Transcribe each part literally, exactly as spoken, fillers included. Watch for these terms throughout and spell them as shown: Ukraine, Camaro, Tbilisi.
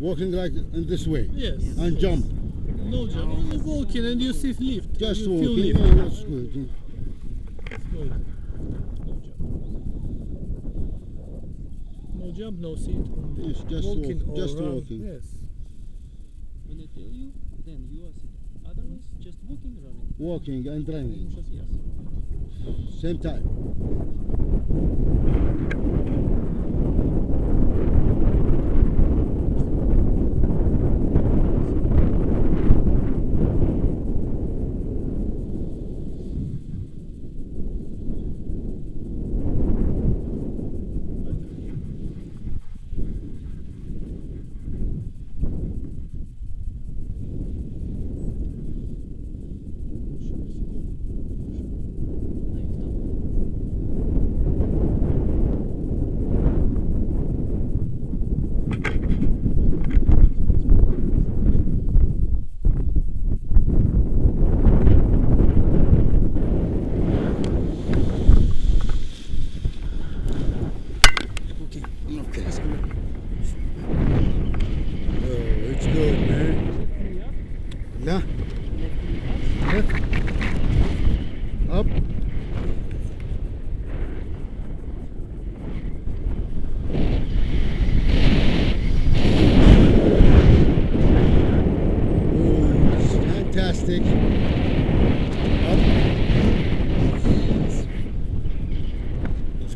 Walking like in this way? Yes. And jump? No jump, only walking, and you see lift. Just you walking, lift. Yeah, that's good. That's good. No jump, no seat. Yes, just walking. Walk, just around. Walking. Yes. When I tell you, then you are sitting. Otherwise, just walking, running. Walking and running. Yes. Same time.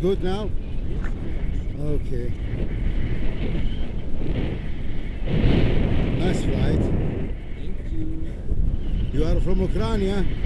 Good now? Okay. Nice flight. Thank you. You are from Ukraine?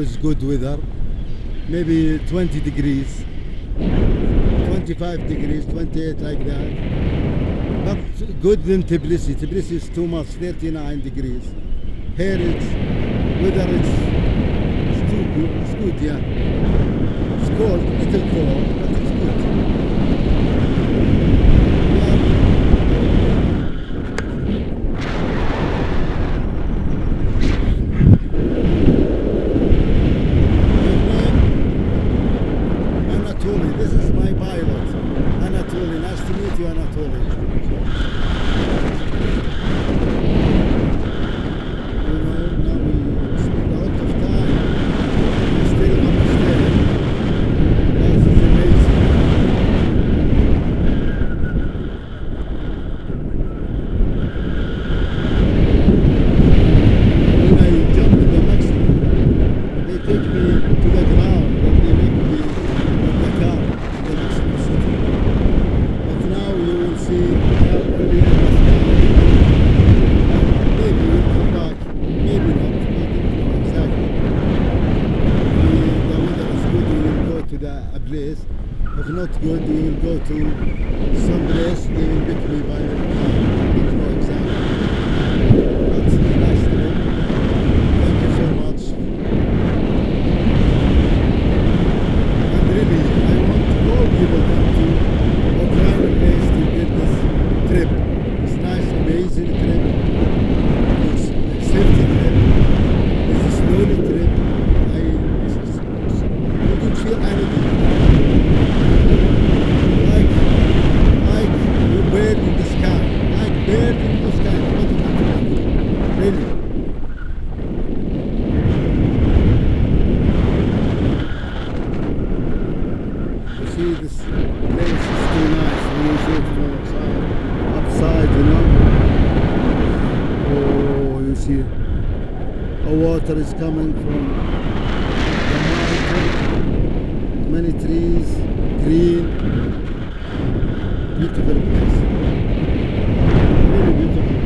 Is good weather, maybe twenty degrees, twenty-five degrees, twenty-eight like that, but good than Tbilisi. Tbilisi is too much, thirty-nine degrees. Here it's weather, it's, it's too good, it's good, yeah. It's cold, little cold, but it's good. Thank you. you. Our water is coming from the mountain, many trees, green, beautiful place. Really beautiful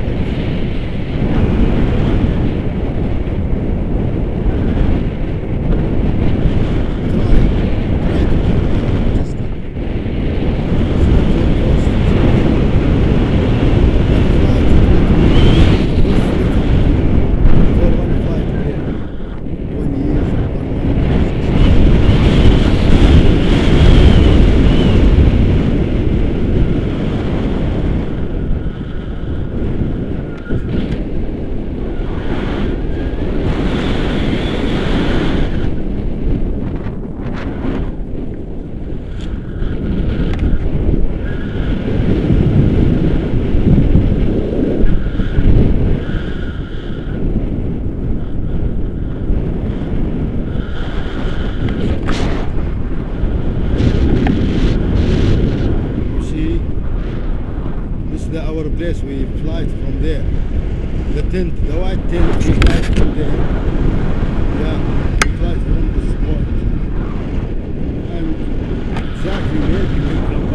our place. We fly from there, the tent, the white tent, we fly from there. Yeah, we fly from this spot. I'm exactly where we will come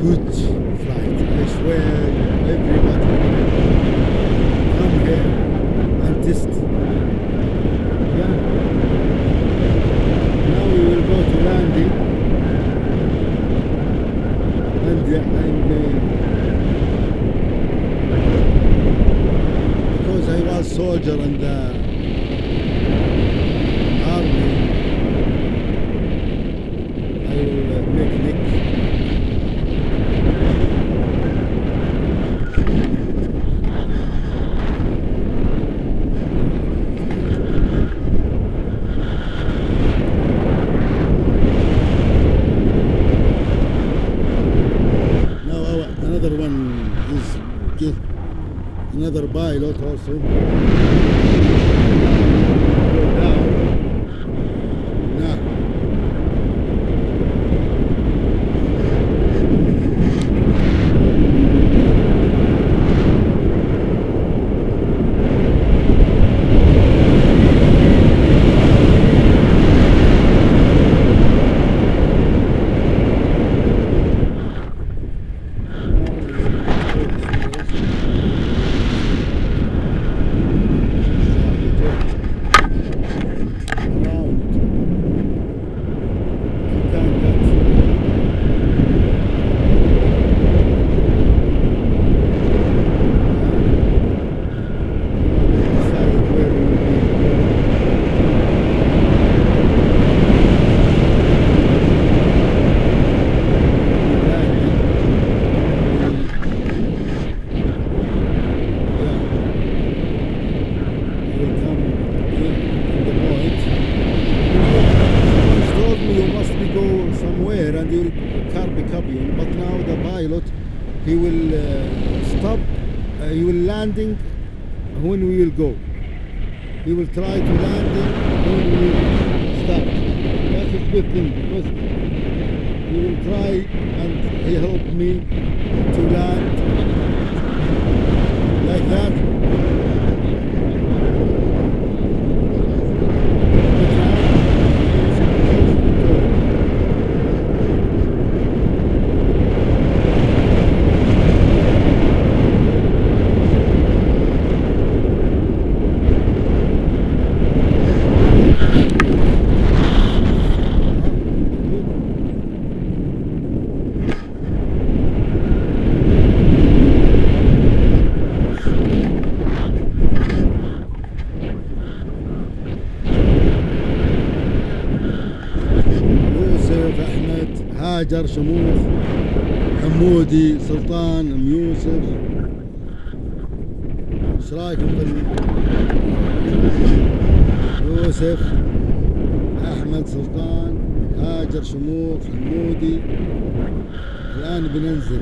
good flight. I swear everybody come here and just yeah. Now we will go to landing and yeah, and uh, because I was soldier and uh, another pilot also. Now, but now the pilot, he will uh, stop, uh, he will landing when we will go. He will try to landing when we will stop. That's a good thing, because he will try and he helped me to land like that. هاجر، شموخ، حمودي، سلطان، ام يوسف. ايش رايكم بال يوسف، احمد، سلطان، هاجر، شموخ، حمودي، الآن بننزل.